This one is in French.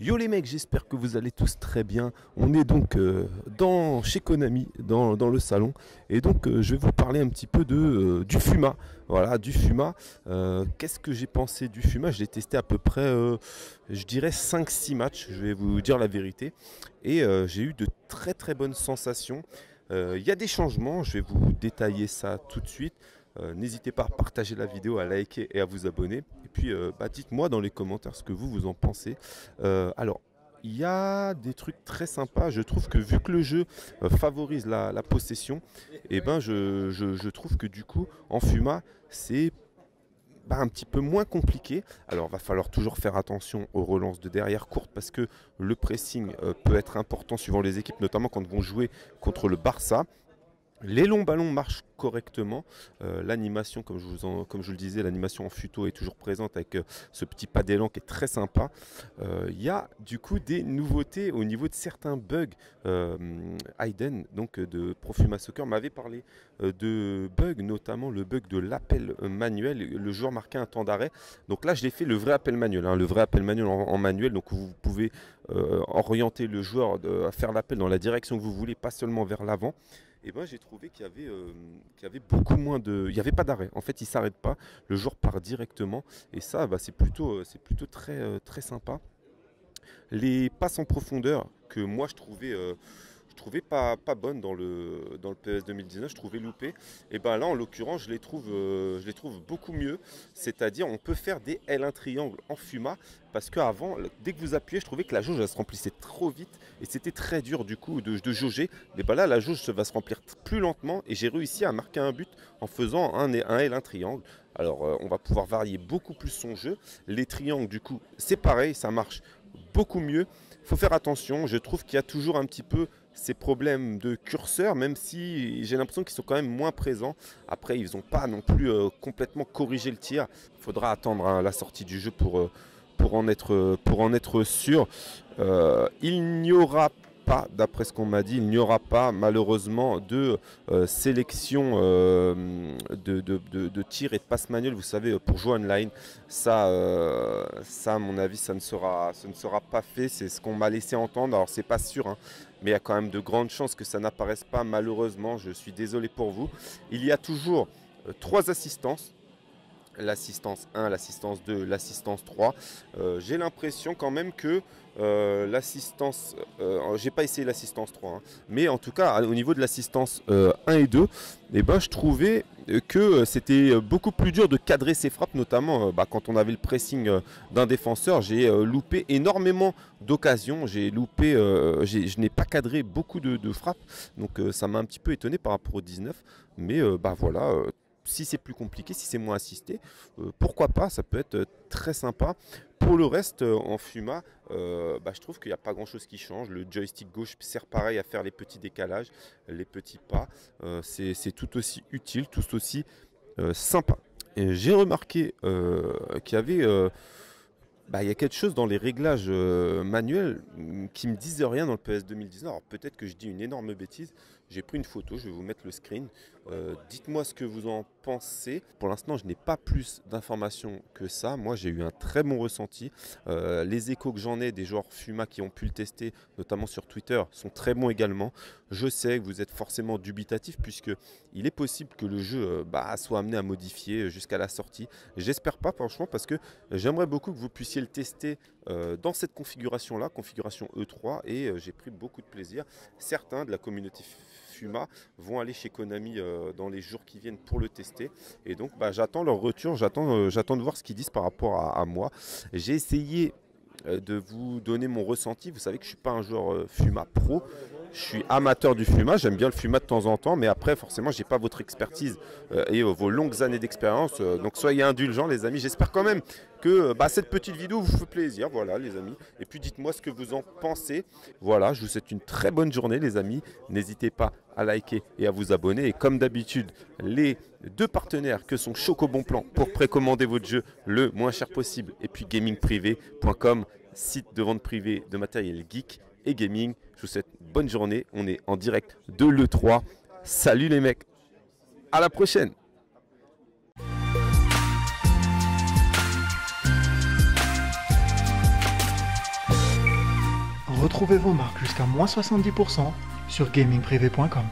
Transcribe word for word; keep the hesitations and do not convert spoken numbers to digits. Yo les mecs, j'espère que vous allez tous très bien. On est donc euh, dans, chez Konami, dans, dans le salon. Et donc euh, je vais vous parler un petit peu de, euh, du Fuma. Voilà, du Fuma. Euh, Qu'est-ce que j'ai pensé du Fuma? J'ai testé à peu près, euh, je dirais, cinq six matchs, je vais vous dire la vérité. Et euh, j'ai eu de très très bonnes sensations. Il euh, y a des changements, je vais vous détailler ça tout de suite. Euh, n'hésitez pas à partager la vidéo, à liker et à vous abonner. Et puis, euh, bah, dites-moi dans les commentaires ce que vous, vous en pensez. Euh, alors, il y a des trucs très sympas. Je trouve que vu que le jeu euh, favorise la, la possession, eh ben, je, je, je trouve que du coup, en Fuma, c'est bah, un petit peu moins compliqué. Alors, il va falloir toujours faire attention aux relances de derrière courtes parce que le pressing euh, peut être important suivant les équipes, notamment quand ils vont jouer contre le Barça. Les longs ballons marchent correctement, euh, l'animation comme, comme je le disais, l'animation en futo est toujours présente avec euh, ce petit pas d'élan qui est très sympa. Il euh, y a du coup des nouveautés au niveau de certains bugs. euh, Hayden donc de Profuma Soccer m'avait parlé euh, de bugs, notamment le bug de l'appel manuel, le joueur marquait un temps d'arrêt. Donc là je l'ai fait le vrai appel manuel, hein, le vrai appel manuel en, en manuel, donc vous pouvez euh, orienter le joueur à faire l'appel dans la direction que vous voulez, pas seulement vers l'avant. Et eh ben j'ai trouvé qu'il y avait euh, qu'il y avait beaucoup moins de, il n'y avait pas d'arrêt. En fait, il s'arrête pas, le joueur part directement et ça, bah, c'est plutôt, c'est plutôt très, très sympa. Les passes en profondeur que moi je trouvais, euh, je trouvais pas, pas bonnes dans le, dans le P E S deux mille dix-neuf, je trouvais loupées. Et ben là, en l'occurrence, je les trouve, euh, je les trouve beaucoup mieux. C'est-à-dire, on peut faire des L un triangle en Fuma. Parce qu'avant, dès que vous appuyez, je trouvais que la jauge elle se remplissait trop vite et c'était très dur du coup de, de jauger. Mais ben là, la jauge va se remplir plus lentement et j'ai réussi à marquer un but en faisant un, un L un triangle. Alors, euh, on va pouvoir varier beaucoup plus son jeu. Les triangles, du coup, c'est pareil, ça marche beaucoup mieux. Il faut faire attention, je trouve qu'il y a toujours un petit peu ces problèmes de curseur, même si j'ai l'impression qu'ils sont quand même moins présents. Après, ils n'ont pas non plus euh, complètement corrigé le tir. Il faudra attendre hein, la sortie du jeu pour... Euh, Pour en, être, pour en être sûr. Euh, il n'y aura pas, d'après ce qu'on m'a dit, il n'y aura pas malheureusement de euh, sélection euh, de, de, de, de tir et de passe manuel, vous savez, pour jouer online. Ça, euh, ça à mon avis, ça ne sera, ça ne sera pas fait, c'est ce qu'on m'a laissé entendre. Alors, c'est pas sûr, hein, mais il y a quand même de grandes chances que ça n'apparaisse pas, malheureusement. Je suis désolé pour vous. Il y a toujours euh, trois assistances. L'assistance un, l'assistance deux, l'assistance trois. Euh, j'ai l'impression quand même que euh, l'assistance... Euh, j'ai pas essayé l'assistance trois, hein, mais en tout cas, au niveau de l'assistance euh, un et deux, eh ben, je trouvais que c'était beaucoup plus dur de cadrer ses frappes, notamment euh, bah, quand on avait le pressing euh, d'un défenseur. J'ai euh, loupé énormément d'occasions, j'ai loupé, euh, je n'ai pas cadré beaucoup de, de frappes, donc euh, ça m'a un petit peu étonné par rapport au dix-neuf, mais euh, bah, voilà... Euh, si c'est plus compliqué, si c'est moins assisté, euh, pourquoi pas, ça peut être très sympa. Pour le reste, euh, en Fuma, euh, bah, je trouve qu'il n'y a pas grand-chose qui change. Le joystick gauche sert pareil à faire les petits décalages, les petits pas. Euh, c'est tout aussi utile, tout aussi euh, sympa. J'ai remarqué euh, qu'il y avait... Euh, Bah, y a quelque chose dans les réglages euh, manuels qui me disent rien dans le P E S deux mille dix-neuf. Alors peut-être que je dis une énorme bêtise. J'ai pris une photo, je vais vous mettre le screen. Euh, Dites-moi ce que vous en pensez. Pour l'instant, je n'ai pas plus d'informations que ça. Moi, j'ai eu un très bon ressenti. Euh, les échos que j'en ai des joueurs Fuma qui ont pu le tester, notamment sur Twitter, sont très bons également. Je sais que vous êtes forcément dubitatif puisque il est possible que le jeu euh, bah, soit amené à modifier jusqu'à la sortie. J'espère pas, franchement, parce que j'aimerais beaucoup que vous puissiez le tester euh, dans cette configuration là, configuration E trois, et euh, j'ai pris beaucoup de plaisir. Certains de la communauté Fuma vont aller chez Konami euh, dans les jours qui viennent pour le tester, et donc bah, j'attends leur retour, j'attends euh, j'attends de voir ce qu'ils disent par rapport à, à moi. J'ai essayé euh, de vous donner mon ressenti. Vous savez que je suis pas un joueur euh, Fuma pro, je suis amateur du Fuma, j'aime bien le Fuma de temps en temps, mais après forcément j'ai pas votre expertise euh, et euh, vos longues années d'expérience, euh, donc soyez indulgents les amis. J'espère quand même que bah, cette petite vidéo vous fait plaisir, voilà les amis, et puis dites-moi ce que vous en pensez. Voilà, je vous souhaite une très bonne journée les amis, n'hésitez pas à liker et à vous abonner, et comme d'habitude, les deux partenaires que sont Chocobonplan pour précommander votre jeu le moins cher possible, et puis gaming privé point com, site de vente privée de matériel geek et gaming. Je vous souhaite une bonne journée, on est en direct de l'E trois, salut les mecs, à la prochaine. Retrouvez vos marques jusqu'à moins soixante-dix pour cent sur gaming privé point com.